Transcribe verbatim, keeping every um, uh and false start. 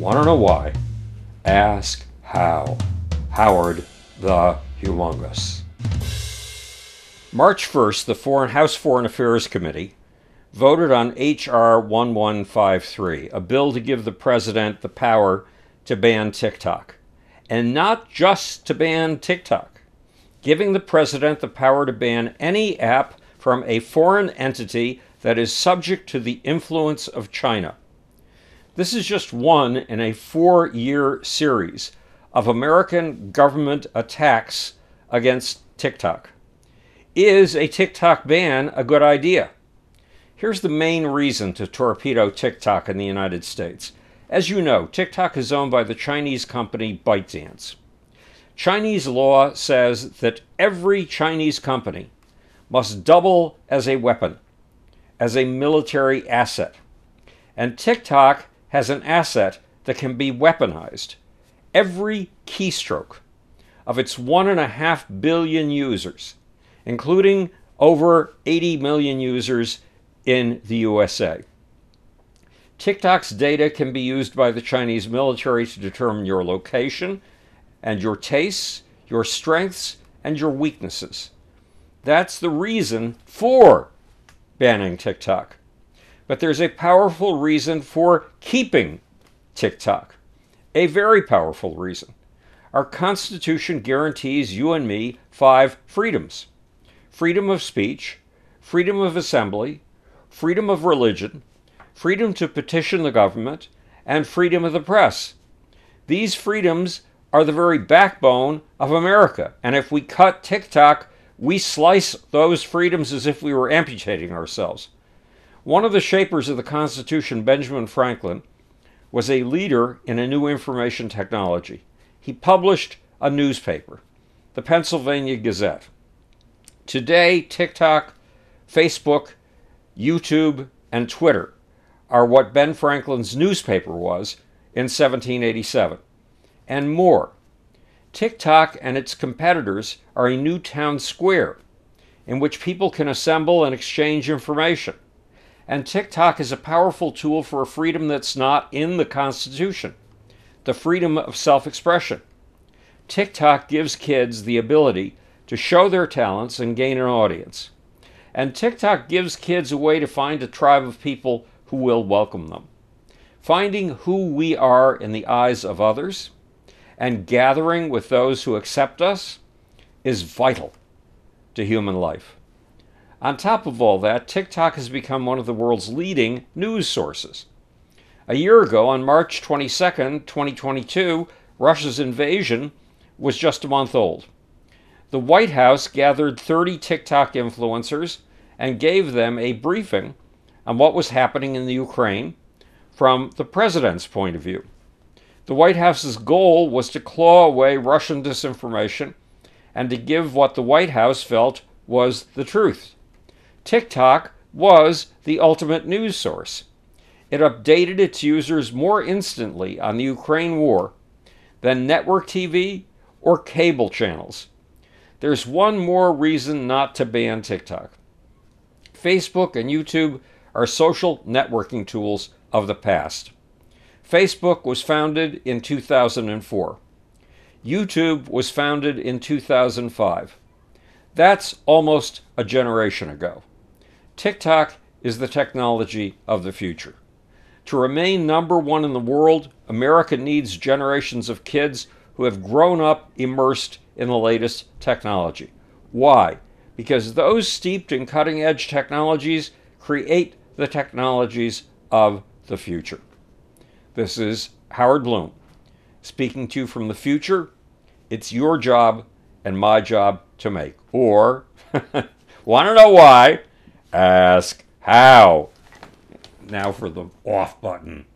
Want to know why? Ask how. Howard the Humongous. March first, the Foreign House Foreign Affairs Committee voted on H R eleven fifty-three, a bill to give the president the power to ban TikTok. And not just to ban TikTok, giving the president the power to ban any app from a foreign entity that is subject to the influence of China. This is just one in a four-year series of American government attacks against TikTok. Is a TikTok ban a good idea? Here's the main reason to torpedo TikTok in the United States. As you know, TikTok is owned by the Chinese company ByteDance. Chinese law says that every Chinese company must double as a weapon, as a military asset. And TikTok has an asset that can be weaponized. Every keystroke of its one and a half billion users, including over eighty million users in the U S A. TikTok's data can be used by the Chinese military to determine your location and your tastes, your strengths, and your weaknesses. That's the reason for banning TikTok. But there's a powerful reason for keeping TikTok. A very powerful reason. Our Constitution guarantees you and me five freedoms. Freedom of speech, freedom of assembly, freedom of religion, freedom to petition the government, and freedom of the press. These freedoms are the very backbone of America. And if we cut TikTok, we slice those freedoms as if we were amputating ourselves. One of the shapers of the Constitution, Benjamin Franklin, was a leader in a new information technology. He published a newspaper, the Pennsylvania Gazette. Today, TikTok, Facebook, YouTube, and Twitter are what Ben Franklin's newspaper was in seventeen eighty-seven, and more. TikTok and its competitors are a new town square in which people can assemble and exchange information. And TikTok is a powerful tool for a freedom that's not in the Constitution, the freedom of self-expression. TikTok gives kids the ability to show their talents and gain an audience. And TikTok gives kids a way to find a tribe of people who will welcome them. Finding who we are in the eyes of others and gathering with those who accept us is vital to human life. On top of all that, TikTok has become one of the world's leading news sources. A year ago, on March twenty-second, twenty twenty-two, Russia's invasion was just a month old. The White House gathered thirty TikTok influencers and gave them a briefing on what was happening in the Ukraine from the president's point of view. The White House's goal was to claw away Russian disinformation and to give what the White House felt was the truth. TikTok was the ultimate news source. It updated its users more instantly on the Ukraine war than network T V or cable channels. There's one more reason not to ban TikTok. Facebook and YouTube are social networking tools of the past. Facebook was founded in two thousand four. YouTube was founded in two thousand five. That's almost a generation ago. TikTok is the technology of the future. To remain number one in the world, America needs generations of kids who have grown up immersed in the latest technology. Why? Because those steeped in cutting-edge technologies create the technologies of the future. This is Howard Bloom, speaking to you from the future. It's your job and my job to make. Or, want to know why? Ask how. Now for the off button.